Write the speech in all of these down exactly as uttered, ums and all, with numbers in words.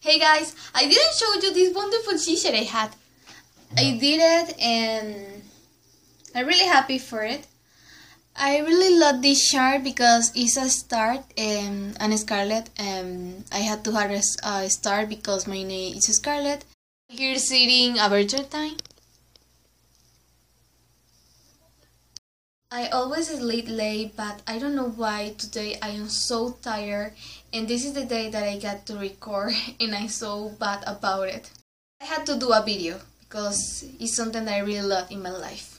Hey guys, I didn't show you this wonderful t-shirt I had. I did it and I'm really happy for it. I really love this shirt because it's a star um, and Scarlet. Um, I had to have a star because my name is Scarlet. Here sitting a time. I always sleep late, but I don't know why today I am so tired, and this is the day that I got to record and I'm so bad about it. I had to do a video because it's something that I really love in my life.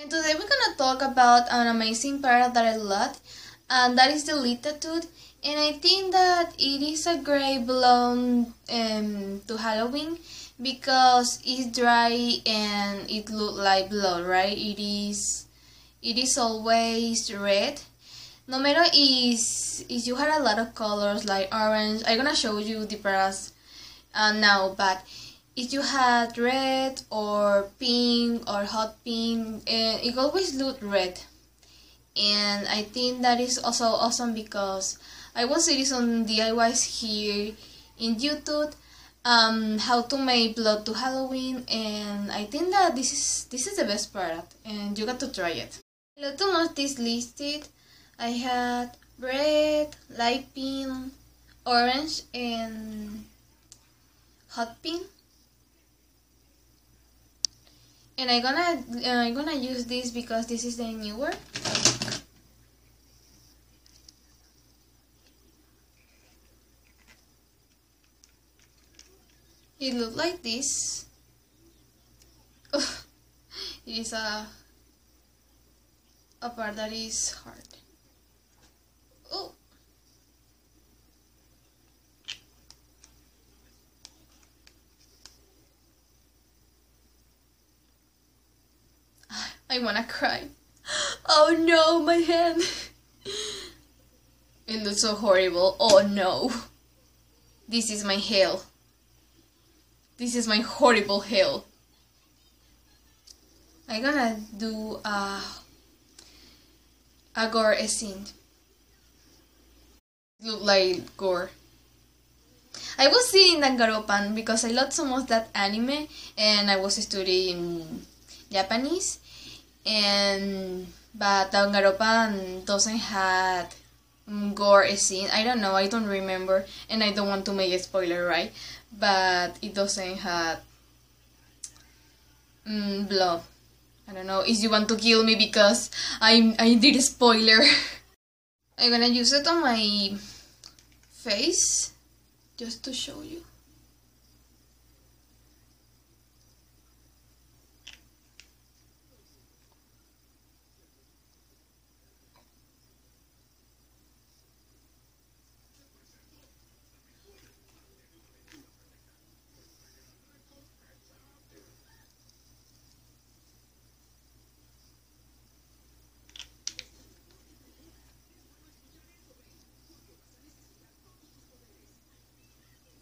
And today we're gonna talk about an amazing part that I love, and that is the latitude. And I think that it is a great belong um, to Halloween because it's dry and it looks like blood, right? It is... It is always red. No matter is if you had a lot of colors like orange. I'm gonna show you the bras uh, now, but if you had red or pink or hot pink, uh, it always looked red. And I think that is also awesome because I was seeing some D I Ys here in YouTube, um, how to make blood to Halloween, and I think that this is this is the best part, and you got to try it. A lot of artists listed. I had red, light pink, orange, and hot pink. And I'm gonna uh, I'm gonna use this because this is the newer. It looks like this. Oh, it is a. A part that is hard. Oh. I wanna cry. Oh no, my hand. It looks so horrible. Oh no. This is my hell. This is my horrible hell. I'm gonna do a. A gore scene. Look like gore. I was seeing Danganronpa because I loved so much that anime, and I was studying Japanese, and but Danganronpa doesn't have gore scene. I don't know. I don't remember, and I don't want to make a spoiler, right? But it doesn't have mm, blood. I don't know if you want to kill me because I I did a spoiler. I'm gonna use it on my face just to show you.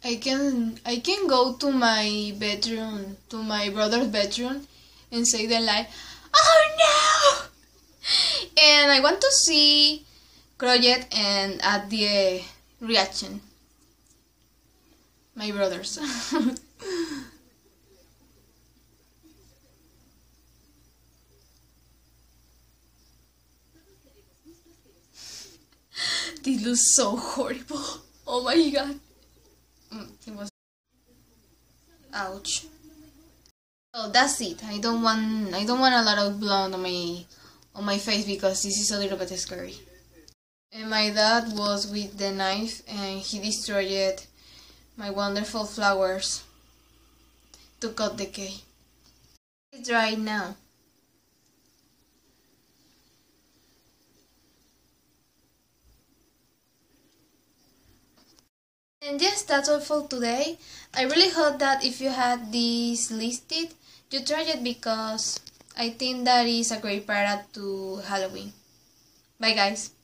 I can I can go to my bedroom, to my brother's bedroom, and say the line, "Oh no!" And I want to see Croyet and at the reaction. My brothers. This looks so horrible. Oh my god. It was ouch. Oh, that's it. I don't want I don't want a lot of blood on my on my face because this is a little bit scary. And my dad was with the knife and he destroyed my wonderful flowers to cut the cake. It's dry now. And yes, that's all for today. I really hope that if you had this listed, you try it because I think that is a great parade to Halloween. Bye guys!